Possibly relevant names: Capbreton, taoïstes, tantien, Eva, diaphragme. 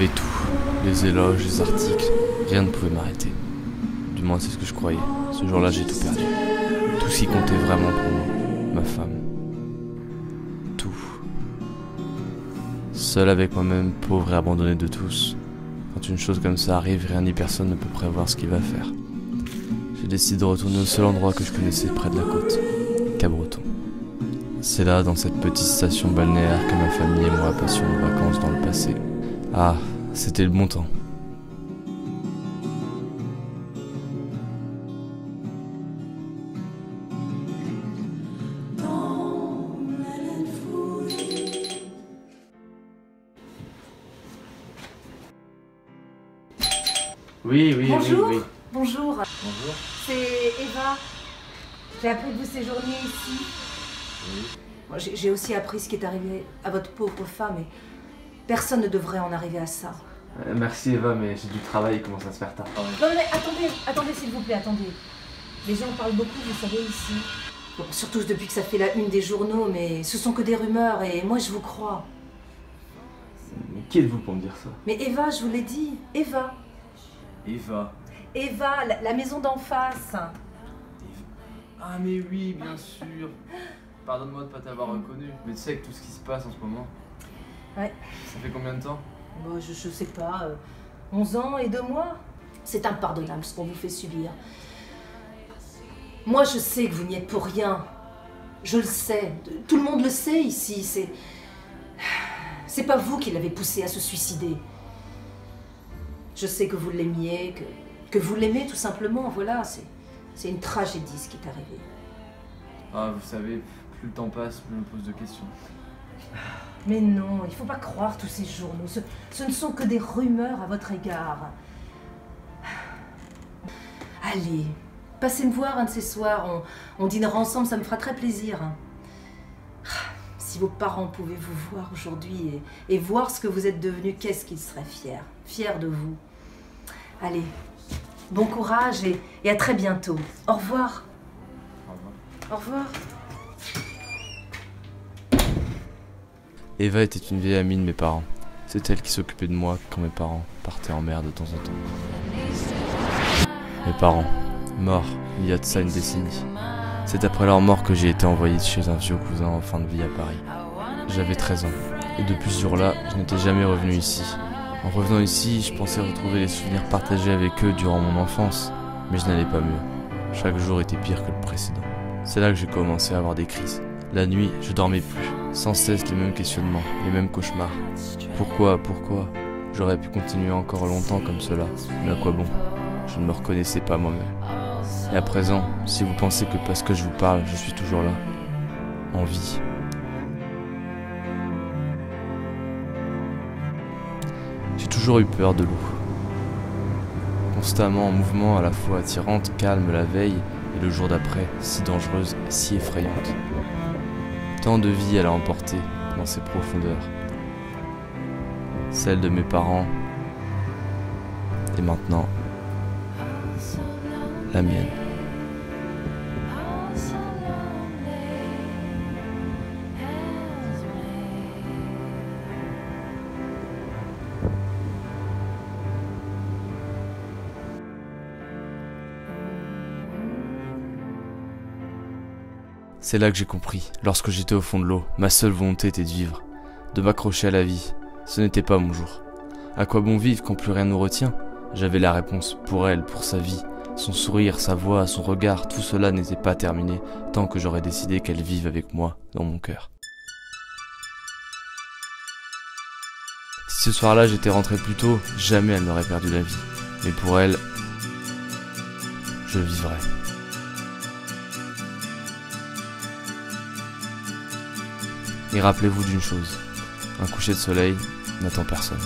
J'avais tout, les éloges, les articles, rien ne pouvait m'arrêter. Du moins c'est ce que je croyais. Ce jour-là j'ai tout perdu. Tout ce qui comptait vraiment pour moi, ma femme. Tout. Seul avec moi-même, pauvre et abandonné de tous. Quand une chose comme ça arrive, rien ni personne ne peut prévoir ce qu'il va faire. J'ai décidé de retourner au seul endroit que je connaissais près de la côte, Capbreton. C'est là, dans cette petite station balnéaire, que ma famille et moi passions nos vacances dans le passé. Ah, c'était le bon temps. Oui. Bonjour. Oui. Bonjour. Bonjour. C'est Eva. J'ai appris de vous séjourner ici. Oui. J'ai aussi appris ce qui est arrivé à votre pauvre femme et personne ne devrait en arriver à ça. Merci Eva, mais j'ai du travail, il commence à se faire tard. Non mais attendez s'il vous plaît, attendez. Les gens parlent beaucoup, vous savez, ici. Bon, surtout depuis que ça fait la une des journaux, mais ce sont que des rumeurs et moi je vous crois. Mais qui êtes-vous pour me dire ça? Mais Eva, je vous l'ai dit, Eva. Eva. Eva, la maison d'en face. Eva. Ah mais oui, bien sûr. Pardonne-moi de ne pas t'avoir reconnu, mais tu sais avec tout ce qui se passe en ce moment. Ouais. Ça fait combien de temps? Moi, je sais pas, 11 ans et 2 mois. C'est impardonnable ce qu'on vous fait subir. Moi je sais que vous n'y êtes pour rien. Je le sais, tout le monde le sait ici, c'est pas vous qui l'avez poussé à se suicider. Je sais que vous l'aimiez, que vous l'aimez tout simplement, voilà, c'est une tragédie ce qui est arrivé. Ah, vous savez, plus le temps passe, plus on me pose de questions. Mais non, il ne faut pas croire tous ces journaux, ce ne sont que des rumeurs à votre égard. Allez, passez me voir un de ces soirs, on dînera ensemble, ça me fera très plaisir. Si vos parents pouvaient vous voir aujourd'hui et voir ce que vous êtes devenus, qu'est-ce qu'ils seraient fiers, fiers de vous. Allez, bon courage et à très bientôt. Au revoir. Au revoir. Au revoir. Eva était une vieille amie de mes parents. C'est elle qui s'occupait de moi quand mes parents partaient en mer de temps en temps. Mes parents, morts il y a de ça une décennie. C'est après leur mort que j'ai été envoyé chez un vieux cousin en fin de vie à Paris. J'avais 13 ans, et depuis ce jour-là, je n'étais jamais revenu ici. En revenant ici, je pensais retrouver les souvenirs partagés avec eux durant mon enfance, mais je n'allais pas mieux. Chaque jour était pire que le précédent. C'est là que j'ai commencé à avoir des crises. La nuit, je dormais plus, sans cesse les mêmes questionnements, les mêmes cauchemars. Pourquoi? J'aurais pu continuer encore longtemps comme cela, mais à quoi bon? Je ne me reconnaissais pas moi-même. Et à présent, si vous pensez que parce que je vous parle, je suis toujours là, en vie. J'ai toujours eu peur de l'eau. Constamment en mouvement, à la fois attirante, calme la veille, et le jour d'après, si dangereuse, si effrayante. Tant de vie elle a emporté dans ses profondeurs. Celle de mes parents, et maintenant, la mienne. C'est là que j'ai compris, lorsque j'étais au fond de l'eau, ma seule volonté était de vivre, de m'accrocher à la vie. Ce n'était pas mon jour. À quoi bon vivre quand plus rien nous retient? J'avais la réponse pour elle, pour sa vie. Son sourire, sa voix, son regard, tout cela n'était pas terminé tant que j'aurais décidé qu'elle vive avec moi dans mon cœur. Si ce soir-là j'étais rentré plus tôt, jamais elle n'aurait perdu la vie. Mais pour elle, je vivrais. Et rappelez-vous d'une chose, un coucher de soleil n'attend personne.